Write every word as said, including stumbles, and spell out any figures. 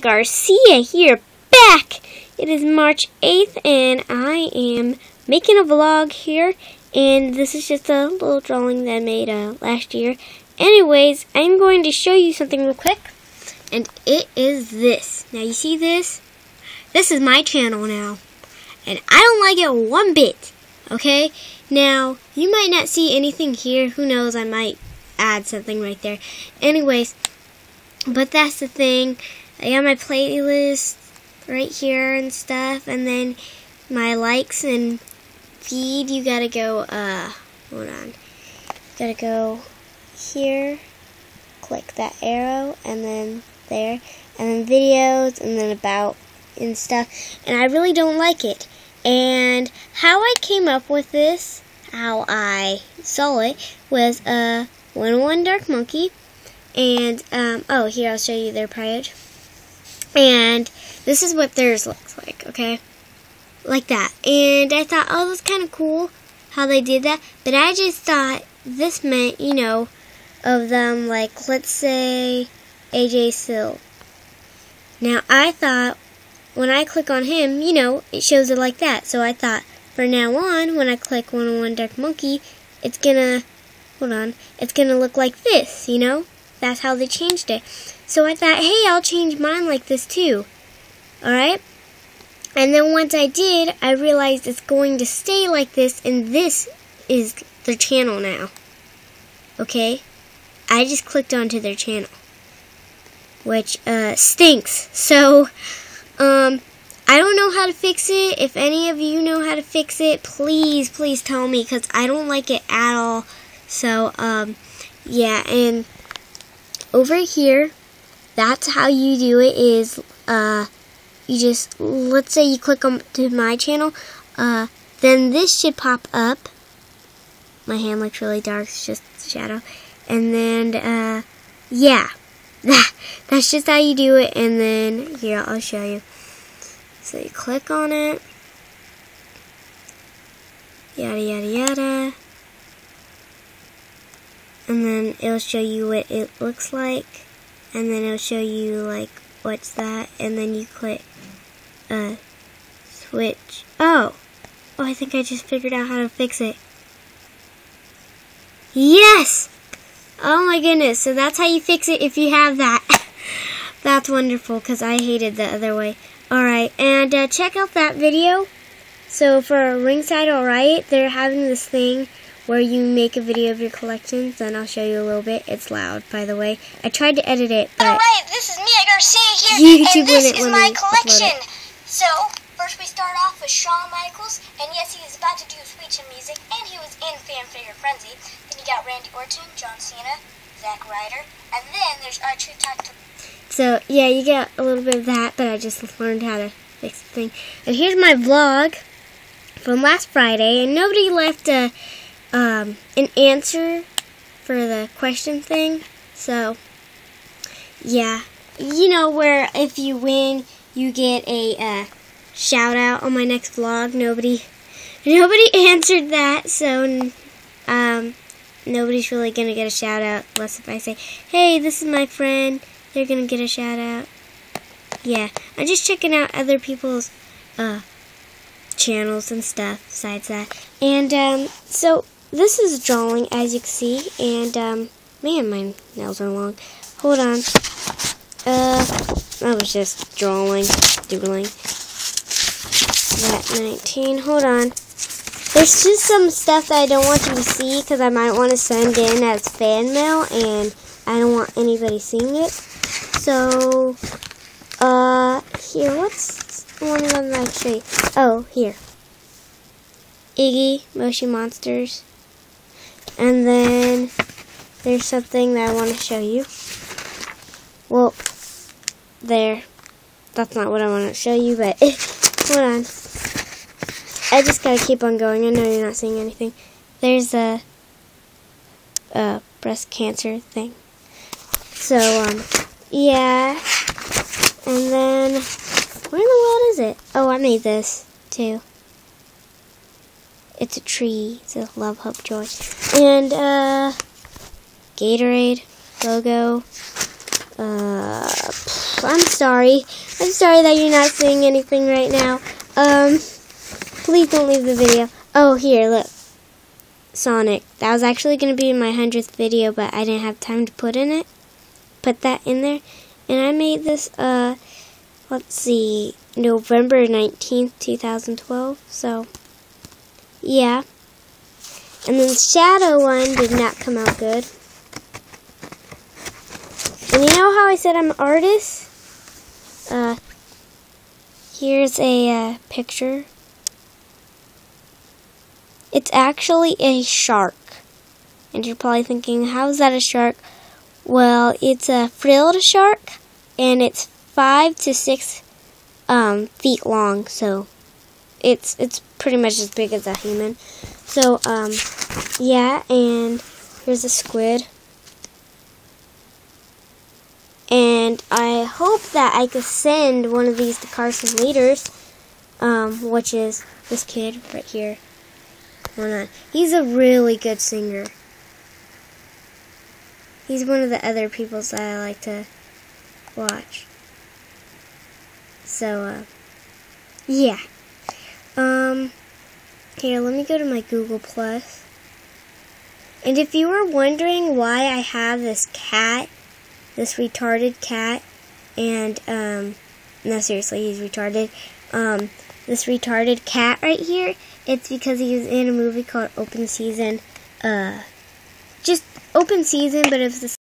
Garcia here, back! It is March eighth and I am making a vlog here, and this is just a little drawing that I made uh, last year. Anyways, I'm going to show you something real quick, and it is this. Now you see this? This is my channel now, and I don't like it one bit, okay? Now, you might not see anything here, who knows, I might add something right there. Anyways, but that's the thing. I got my playlist right here and stuff, and then my likes and feed. You gotta go, uh, hold on. You gotta go here, click that arrow, and then there, and then videos, and then about, and stuff. And I really don't like it. And how I came up with this, how I saw it, was, uh, one oh one Dark Monkey. And, um, oh, here, I'll show you their page. And this is what theirs looks like, okay? Like that. And I thought, oh, that's kind of cool how they did that. But I just thought this meant, you know, of them, like, let's say A J Sil. Now, I thought when I click on him, you know, it shows it like that. So I thought for now on, when I click one oh one Dark Monkey, it's going to, hold on, it's going to look like this, you know? That's how they changed it. So I thought, hey, I'll change mine like this too. Alright? And then once I did, I realized it's going to stay like this, and this is their channel now. Okay? I just clicked onto their channel. Which, uh, stinks. So, um, I don't know how to fix it. If any of you know how to fix it, please, please tell me, because I don't like it at all. So, um, yeah, and over here, that's how you do it, is uh, you just, let's say you click on to my channel, uh, then this should pop up. My hand looks really dark, it's just a shadow. And then, uh, yeah, that's just how you do it. And then, here, I'll show you. So you click on it, yada, yada, yada. And then it'll show you what it looks like, and then it'll show you like what's that, and then you click uh, switch. Oh, oh! I think I just figured out how to fix it. Yes! Oh my goodness! So that's how you fix it if you have that. That's wonderful, because I hated the other way. All right, and uh, check out that video. So for Ringside All Right, they're having this thing where you make a video of your collections, and I'll show you a little bit. It's loud, by the way. I tried to edit it, but alright, this is Mia Garcia here, YouTube and this is my collection. So, first we start off with Shawn Michaels, and yes, he was about to do Sweet Chin Music, and he was in Fan Figure Frenzy. Then you got Randy Orton, John Cena, Zack Ryder, and then there's R two Talk. So, yeah, you get a little bit of that, but I just learned how to fix the thing. And here's my vlog from last Friday, and nobody left a Um, an answer for the question thing. So, yeah. You know where if you win, you get a uh, shout out on my next vlog. Nobody nobody answered that, so um, nobody's really going to get a shout out unless if I say, hey, this is my friend. They're going to get a shout out. Yeah. I'm just checking out other people's uh, channels and stuff besides that. And um, so this is drawing, as you can see, and, um, man, my nails are long. Hold on. Uh, I was just drawing, doodling. That nineteen, hold on. There's just some stuff that I don't want you to see, because I might want to send in as fan mail, and I don't want anybody seeing it. So, uh, here, what's one of them that I show you? Oh, here. Iggy, Moshi Monsters, and then there's something that I want to show you. Well, there. That's not what I want to show you, but hold on. I just gotta keep on going. I know you're not seeing anything. There's a, a breast cancer thing. So, um, yeah. And then, where in the world is it? Oh, I made this, too. It's a tree. It says love, hope, joy. And, uh, Gatorade logo. Uh, Well, I'm sorry. I'm sorry that you're not seeing anything right now. Um, please don't leave the video. Oh, here, look. Sonic. That was actually going to be in my hundredth video, but I didn't have time to put in it. Put that in there. And I made this, uh, let's see, November nineteenth, two thousand twelve. So, yeah. And then the Shadow one did not come out good. And you know how I said I'm an artist? Uh, here's a uh, picture. It's actually a shark. And you're probably thinking, how is that a shark? Well, it's a frilled shark, and it's five to six um, feet long, so it's it's pretty much as big as a human. So, um, yeah, and here's a squid. And I hope that I could send one of these to Carson Peters, um, which is this kid right here. Why not? He's a really good singer. He's one of the other people that I like to watch. So, uh, yeah. Um, here, let me go to my Google Plus. And if you were wondering why I have this cat, this retarded cat, and, um, no, seriously, he's retarded, um, this retarded cat right here, it's because he was in a movie called Open Season, uh, just Open Season, but it was the